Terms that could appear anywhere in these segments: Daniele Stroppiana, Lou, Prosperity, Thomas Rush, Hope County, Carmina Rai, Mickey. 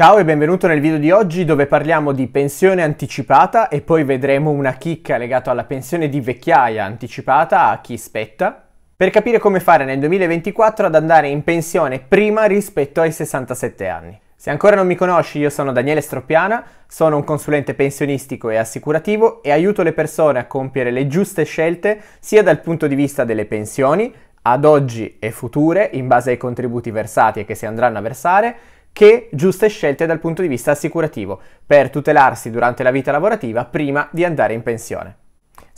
Ciao e benvenuto nel video di oggi dove parliamo di pensione anticipata e poi vedremo una chicca legata alla pensione di vecchiaia anticipata a chi spetta, per capire come fare nel 2024 ad andare in pensione prima rispetto ai 67 anni. Se ancora non mi conosci, io sono Daniele Stroppiana, sono un consulente pensionistico e assicurativo e aiuto le persone a compiere le giuste scelte sia dal punto di vista delle pensioni, ad oggi e future, in base ai contributi versati e che si andranno a versare, che giuste scelte dal punto di vista assicurativo per tutelarsi durante la vita lavorativa prima di andare in pensione.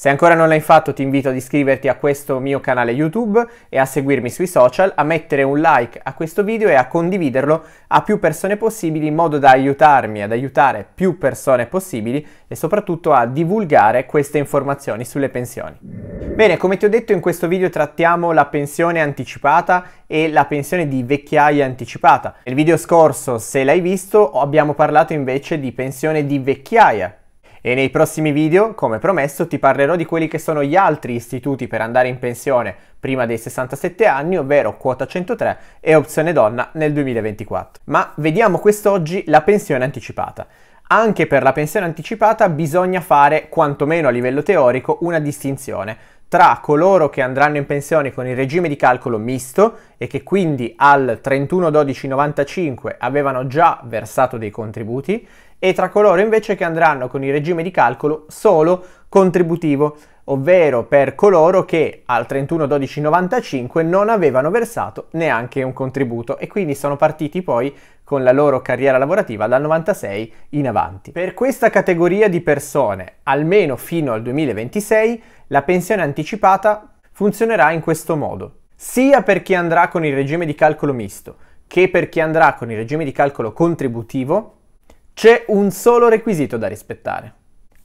Se ancora non l'hai fatto ti invito ad iscriverti a questo mio canale YouTube e a seguirmi sui social, a mettere un like a questo video e a condividerlo a più persone possibili in modo da aiutarmi ad aiutare più persone possibili e soprattutto a divulgare queste informazioni sulle pensioni. Bene, come ti ho detto in questo video trattiamo la pensione anticipata e la pensione di vecchiaia anticipata. Nel video scorso, se l'hai visto, abbiamo parlato invece di pensione di vecchiaia. E nei prossimi video, come promesso, ti parlerò di quelli che sono gli altri istituti per andare in pensione prima dei 67 anni, ovvero quota 103 e opzione donna nel 2024. Ma vediamo quest'oggi la pensione anticipata. Anche per la pensione anticipata bisogna fare, quantomeno a livello teorico, una distinzione tra coloro che andranno in pensione con il regime di calcolo misto e che quindi al 31/12/95 avevano già versato dei contributi e tra coloro invece che andranno con il regime di calcolo solo contributivo, ovvero per coloro che al 31/12/95 non avevano versato neanche un contributo e quindi sono partiti poi con la loro carriera lavorativa dal 96 in avanti. Per questa categoria di persone, almeno fino al 2026, la pensione anticipata funzionerà in questo modo, sia per chi andrà con il regime di calcolo misto che per chi andrà con il regime di calcolo contributivo, c'è un solo requisito da rispettare.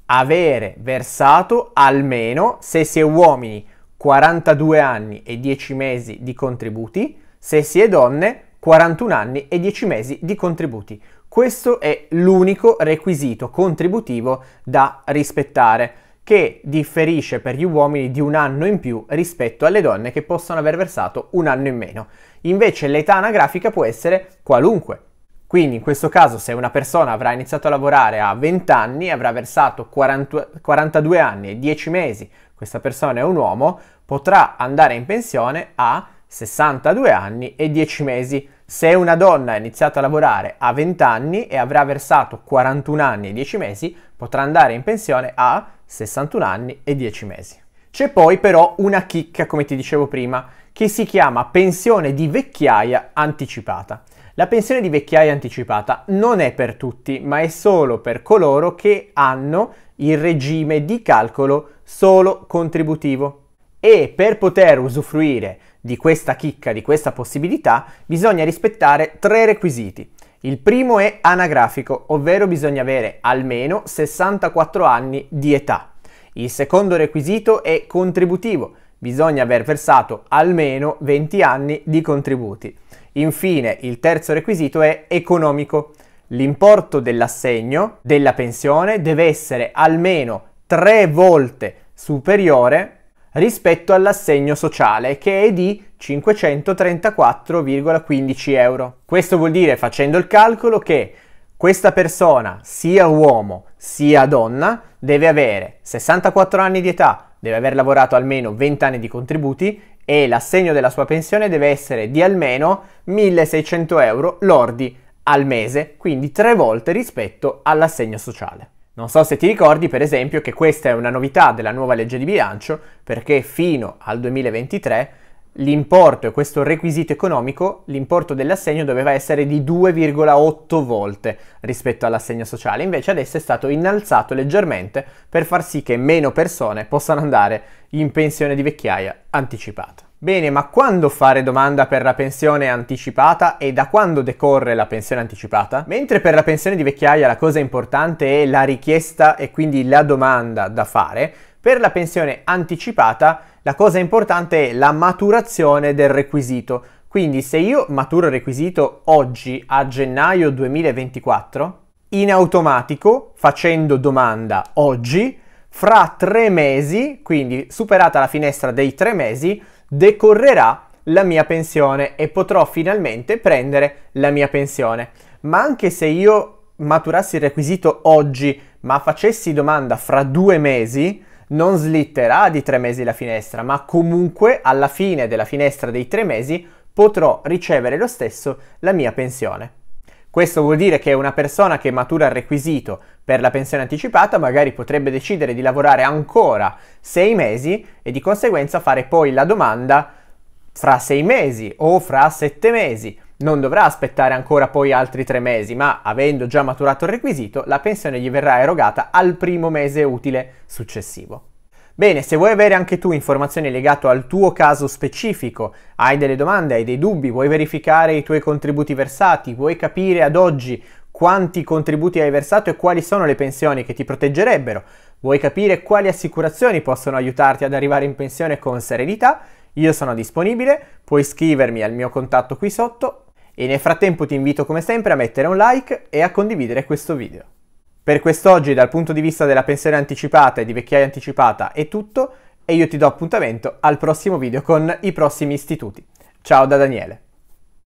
Avere versato almeno, se si è uomini, 42 anni e 10 mesi di contributi, se si è donne, 41 anni e 10 mesi di contributi. Questo è l'unico requisito contributivo da rispettare, che differisce per gli uomini di un anno in più rispetto alle donne che possono aver versato un anno in meno. Invece l'età anagrafica può essere qualunque. Quindi in questo caso se una persona avrà iniziato a lavorare a 20 anni e avrà versato 42 anni e 10 mesi, questa persona è un uomo, potrà andare in pensione a 62 anni e 10 mesi. Se una donna ha iniziato a lavorare a 20 anni e avrà versato 41 anni e 10 mesi, potrà andare in pensione a 61 anni e 10 mesi. C'è poi però una chicca, come ti dicevo prima, che si chiama pensione di vecchiaia anticipata. La pensione di vecchiaia anticipata non è per tutti, ma è solo per coloro che hanno il regime di calcolo solo contributivo. E per poter usufruire di questa chicca, di questa possibilità, bisogna rispettare tre requisiti. Il primo è anagrafico, ovvero bisogna avere almeno 64 anni di età. Il secondo requisito è contributivo, bisogna aver versato almeno 20 anni di contributi. Infine, il terzo requisito è economico. L'importo dell'assegno della pensione deve essere almeno 3 volte superiore rispetto all'assegno sociale, che è di 534,15 euro. Questo vuol dire, facendo il calcolo, che questa persona, sia uomo sia donna, deve avere 64 anni di età, deve aver lavorato almeno 20 anni di contributi e l'assegno della sua pensione deve essere di almeno 1.600 euro lordi al mese, quindi 3 volte rispetto all'assegno sociale. Non so se ti ricordi, per esempio, che questa è una novità della nuova legge di bilancio, perché fino al 2023 l'importo e questo requisito economico, l'importo dell'assegno doveva essere di 2,8 volte rispetto all'assegno sociale, invece adesso è stato innalzato leggermente per far sì che meno persone possano andare in pensione di vecchiaia anticipata. Bene, ma quando fare domanda per la pensione anticipata e da quando decorre la pensione anticipata? Mentre per la pensione di vecchiaia la cosa importante è la richiesta e quindi la domanda da fare, per la pensione anticipata la cosa importante è la maturazione del requisito. Quindi se io maturo il requisito oggi a gennaio 2024, in automatico, facendo domanda oggi, fra 3 mesi, quindi superata la finestra dei 3 mesi, decorrerà la mia pensione e potrò finalmente prendere la mia pensione. ma anche se io maturassi il requisito oggi, ma facessi domanda fra 2 mesi, non slitterà di 3 mesi la finestra, ma comunque alla fine della finestra dei 3 mesi potrò ricevere lo stesso la mia pensione. Questo vuol dire che una persona che matura il requisito per la pensione anticipata magari potrebbe decidere di lavorare ancora 6 mesi e di conseguenza fare poi la domanda fra 6 mesi o fra 7 mesi. Non dovrà aspettare ancora poi altri 3 mesi, ma avendo già maturato il requisito, la pensione gli verrà erogata al primo mese utile successivo. Bene, se vuoi avere anche tu informazioni legate al tuo caso specifico, hai delle domande, hai dei dubbi, vuoi verificare i tuoi contributi versati, vuoi capire ad oggi quanti contributi hai versato e quali sono le pensioni che ti proteggerebbero, vuoi capire quali assicurazioni possono aiutarti ad arrivare in pensione con serenità, io sono disponibile, puoi scrivermi al mio contatto qui sotto e nel frattempo ti invito come sempre a mettere un like e a condividere questo video. Per quest'oggi dal punto di vista della pensione anticipata e di vecchiaia anticipata è tutto e io ti do appuntamento al prossimo video con i prossimi istituti. Ciao da Daniele.